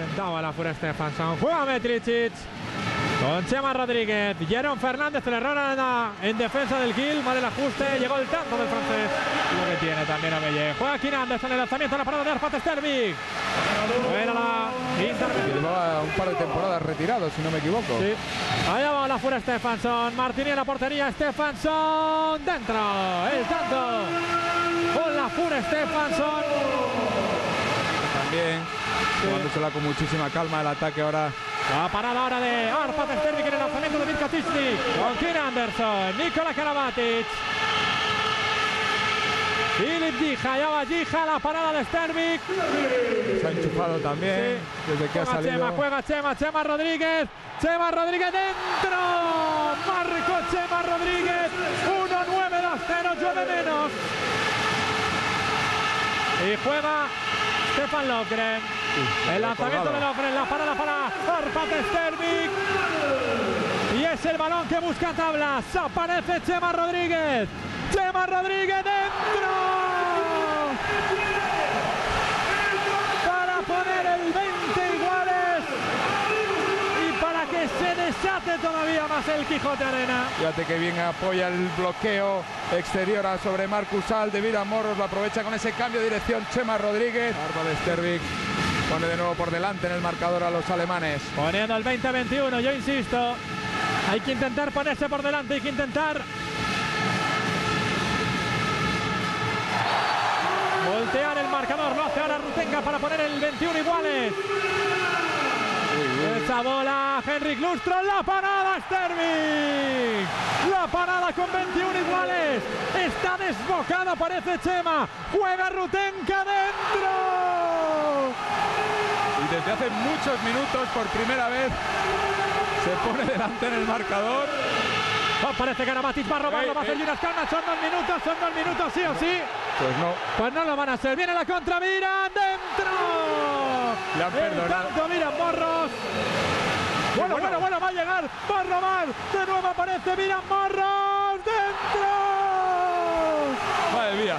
Sentaba la fuera Stefánsson. Juega Metličić con Chema Rodríguez. Jeron Fernández, el error en defensa del Gil. Mal el ajuste. Llegó el tanto del francés. Lo que tiene también a Mellet. Juega King Anderson. El lanzamiento a la parada de Árpád Sterbik. Era la intervención. Llevaba un par de temporadas retirado, si no me equivoco. Sí. Allá va la fuera Stefánsson. Martini en la portería. Stefánsson dentro. El tanto con la fuera Stefánsson. Bien, jugándosela con muchísima calma el ataque ahora. La parada ahora de Árpád Sterbik en el lanzamiento de Vizkacicnik. Con King Anderson, Nikolaj Karabatic. Filip Jícha, ya va Jícha, la parada de Sterbik. Se ha enchufado también, sí. Desde que juega, ha salido. Chema Rodríguez. Chema Rodríguez dentro. Marcó Chema Rodríguez. 1-9-2-0, llueve menos. Y juega Stefan Lövgren, el lanzamiento de Lövgren, la parada para Árpád Sterbik. Y es el balón que busca tablas. Aparece Chema Rodríguez. Chema Rodríguez dentro. Para poner el 20 iguales. Y para que se desate todavía más el Quijote Arena. Fíjate que bien apoya el bloqueo exterior sobre Marcusal, de Vida Morros, lo aprovecha con ese cambio de dirección Chema Rodríguez. Árpád Sterbik pone de nuevo por delante en el marcador a los alemanes. Poniendo el 20-21, yo insisto, hay que intentar ponerse por delante, hay que intentar voltear el marcador, lo hace ahora Rutenka para poner el 21 iguales. Esa bola, Henrik Lustro, la parada Sterbik, la parada con 21 iguales, está desbocada, aparece Chema, juega Rutenka dentro. Y desde hace muchos minutos, por primera vez, se pone delante en el marcador. Aparece Karabatic, va a robarlo, va a hacer Jonas Källman, son dos minutos, sí o sí. Pues no lo van a hacer, viene la contravira, dentro. Le han perdonado. El tanto, mira, Morros. Bueno, va a llegar, va a robar. De nuevo aparece, mira, Morros. ¡Dentro! Madre mía.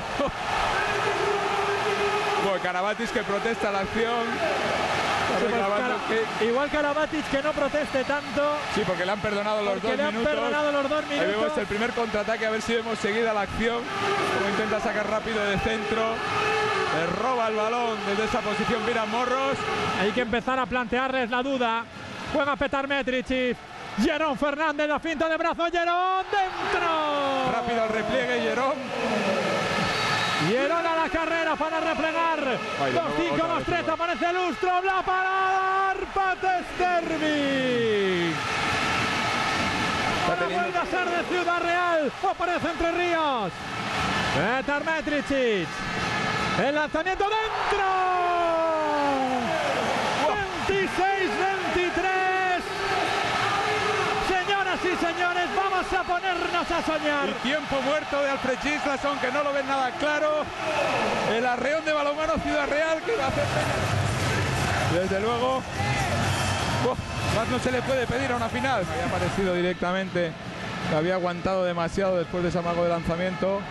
Bueno, Karabatic que protesta la acción. Sí, pues, igual Karabatic que no proteste tanto. Sí, porque le han perdonado los dos minutos. Ahí vemos el primer contraataque, a ver si vemos seguida la acción. Como intenta sacar rápido de centro. Le roba el balón desde esa posición, mira Morros. Hay que empezar a plantearles la duda. Juega Petar Metličić. Jeron Fernández, la finta de brazo. Jeron dentro. Rápido el repliegue, Jeron. Jeron a la carrera para replegar. 2-5, 2-3, aparece Lustro. La parada, Árpád Sterbik. Ahora vuelve a ser de Ciudad Real. Aparece Entre Ríos. Petar Metličić. El lanzamiento dentro. 26-23. Señoras y señores, vamos a ponernos a soñar. El tiempo muerto de Alfred Gislason, que no lo ven nada claro. El arreón de Balonmano Ciudad Real, que va a hacer pena. Desde luego, más no se le puede pedir a una final. Había aparecido directamente, que había aguantado demasiado después de ese amago de lanzamiento.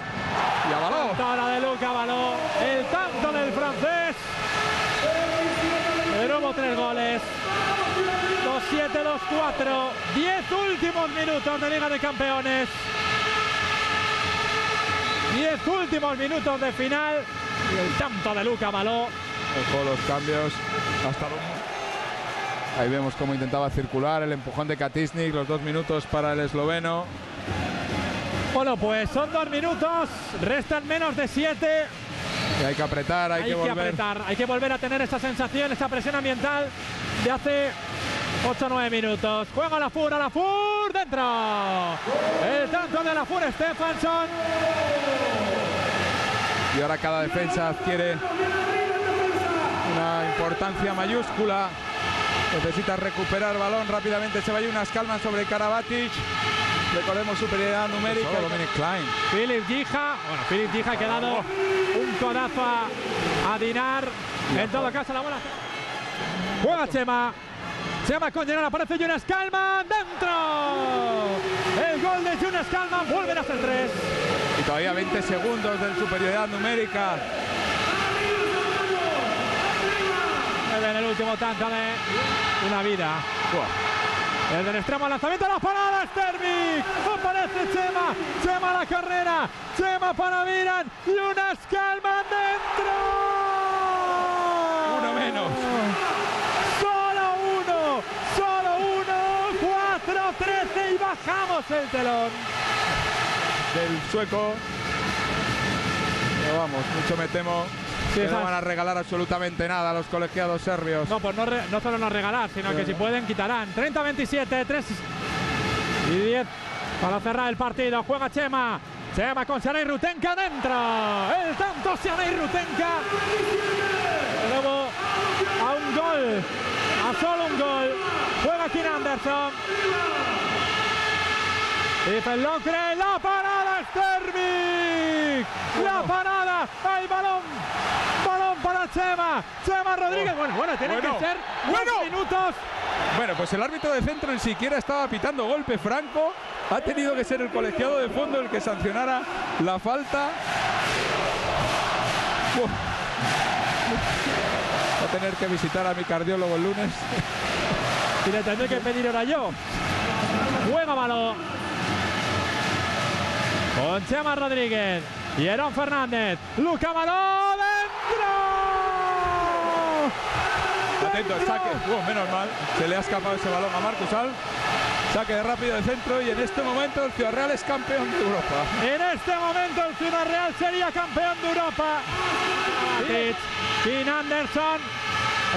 Y Abalo. Ahora de Luc Abalo. El tanto del francés. De nuevo 3 goles. 2-7, 2-4. 10 últimos minutos de Liga de Campeones. 10 últimos minutos de final. Y el tanto de Luc Abalo. Dejó los cambios. Hasta luego. Ahí vemos cómo intentaba circular. El empujón de Katisnik. Los 2 minutos para el esloveno. Bueno, pues son 2 minutos, restan menos de 7. Y hay que apretar, hay que volver a tener esa sensación, esa presión ambiental de hace 8 o 9 minutos. Juega Ólafur, dentro. El tanto de Ólafur Stefánsson. Y ahora cada defensa adquiere una importancia mayúscula. Necesita recuperar balón rápidamente. Se va Jonas Källman sobre Karabatic. Recordemos superioridad numérica. Filip Jícha. Bueno, Filip Jícha ha quedado un codazo a Dinar. En todo caso, la bola. Juega Chema. Chema con Dinar. Aparece Jonas Källman. ¡Dentro! El gol de Jonas Källman. Vuelven a hacer 3. Y todavía 20 segundos de superioridad numérica. El último tanto de una vida. Desde el extremo lanzamiento a las paradas, Sterbik. Aparece Chema. Chema a la carrera. Chema para Miran. Y Jonas Källman dentro. Uno menos. Solo uno. 4-13 y bajamos el telón. Del sueco. Pero vamos, mucho me temo. Sí, que no van a regalar absolutamente nada a los colegiados serbios. No, pues no solo no regalar, sino que si pueden quitarán. 30-27, 3 y 10 para cerrar el partido. Juega Chema. Chema con Siarhei Rutenka dentro. El tanto Siarhei Rutenka. De nuevo a un gol. A solo un gol. Juega King Anderson. Y Lövgren, la parada Sterbik. La parada. Hay balón para Chema. Chema Rodríguez. Bueno, tienen que ser 2 minutos. Bueno, pues el árbitro de centro ni siquiera estaba pitando golpe franco. Ha tenido que ser el colegiado de fondo el que sancionara la falta. Va a tener que visitar a mi cardiólogo el lunes. Y le tendré que pedir ahora yo. Juega balón con Chema Rodríguez. Jeron Fernández, Luc Abalo dentro. Atento al saque, menos mal, se le ha escapado ese balón a Marcus Alf. Saque de rápido de centro y en este momento el Ciudad Real es campeón de Europa. En este momento el Ciudad Real sería campeón de Europa. King Anderson,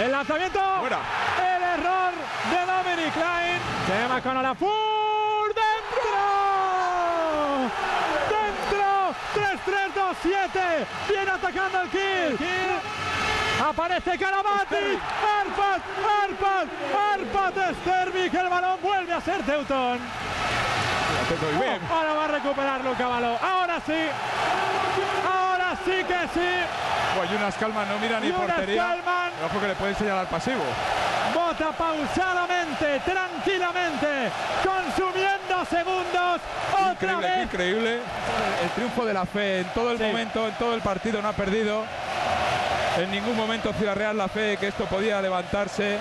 el lanzamiento, fuera. El error de Dominic Klein. Chema con Ólafur dentro. 3-3-2-7, viene atacando el Kiel. Aparece Karabatic, Árpád Sterbik, el balón vuelve a ser teutón. Ahora va a recuperar Luka Abalo, ahora sí que sí. Jonas Källman no mira ni portería, ojo que le pueden señalar pasivo. Bota pausadamente, tranquilamente, consumiendo segundos. Increíble, el triunfo de la fe en todo el momento, en todo el partido no ha perdido. En ningún momento Ciudad Real la fe que esto podía levantarse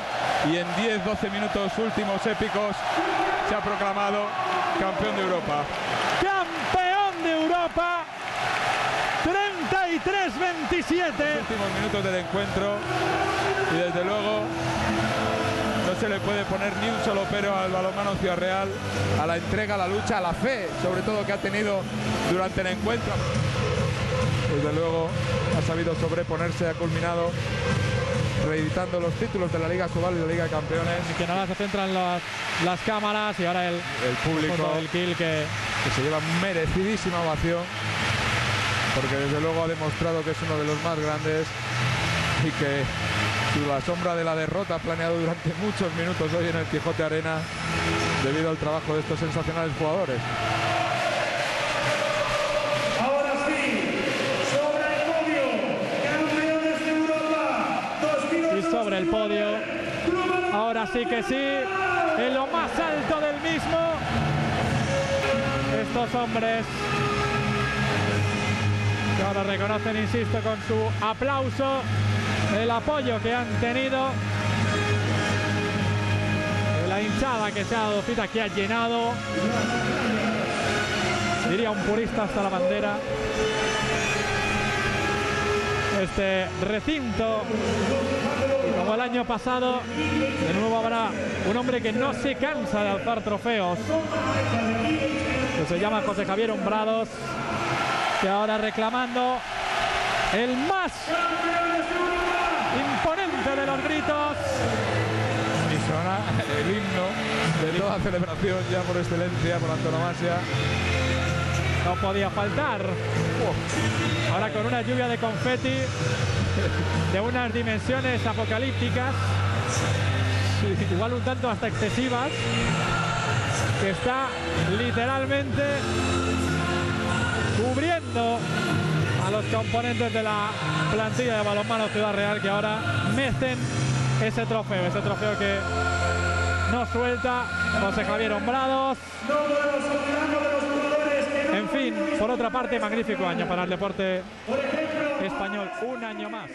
y en 10-12 minutos últimos épicos se ha proclamado campeón de Europa. ¡Campeón de Europa! 33-27. Los últimos minutos del encuentro y desde luego no se le puede poner ni un solo pero al balonmano Ciudad Real, a la entrega, a la lucha, a la fe, sobre todo que ha tenido durante el encuentro. Desde luego ha sabido sobreponerse, ha culminado reeditando los títulos de la Liga Sobal y la Liga de Campeones. Y que nada, se centran las cámaras y ahora el público del Kiel que se lleva merecidísima ovación, porque desde luego ha demostrado que es uno de los más grandes y que la sombra de la derrota ha planeado durante muchos minutos hoy en el Quijote Arena debido al trabajo de estos sensacionales jugadores. Ahora sí, sobre el podio, campeones de Europa 2008. Y sobre el podio, ahora sí que sí, en lo más alto del mismo, estos hombres. Ahora reconocen, insisto, con su aplauso el apoyo que han tenido, la hinchada que se ha dado cita, que ha llenado, diría un purista, hasta la bandera, este recinto. Como el año pasado, de nuevo habrá un hombre que no se cansa de alzar trofeos, que se llama José Javier Hombrados, que ahora reclamando el más imponente de los gritos. Y suena el himno de toda celebración ya por excelencia, por antonomasia. No podía faltar. Ahora con una lluvia de confeti de unas dimensiones apocalípticas, igual un tanto hasta excesivas, que está literalmente cubriendo a los componentes de la plantilla de balonmano Ciudad Real, que ahora mecen ese trofeo que no suelta José Javier Hombrados. En fin, por otra parte, magnífico año para el deporte español, un año más.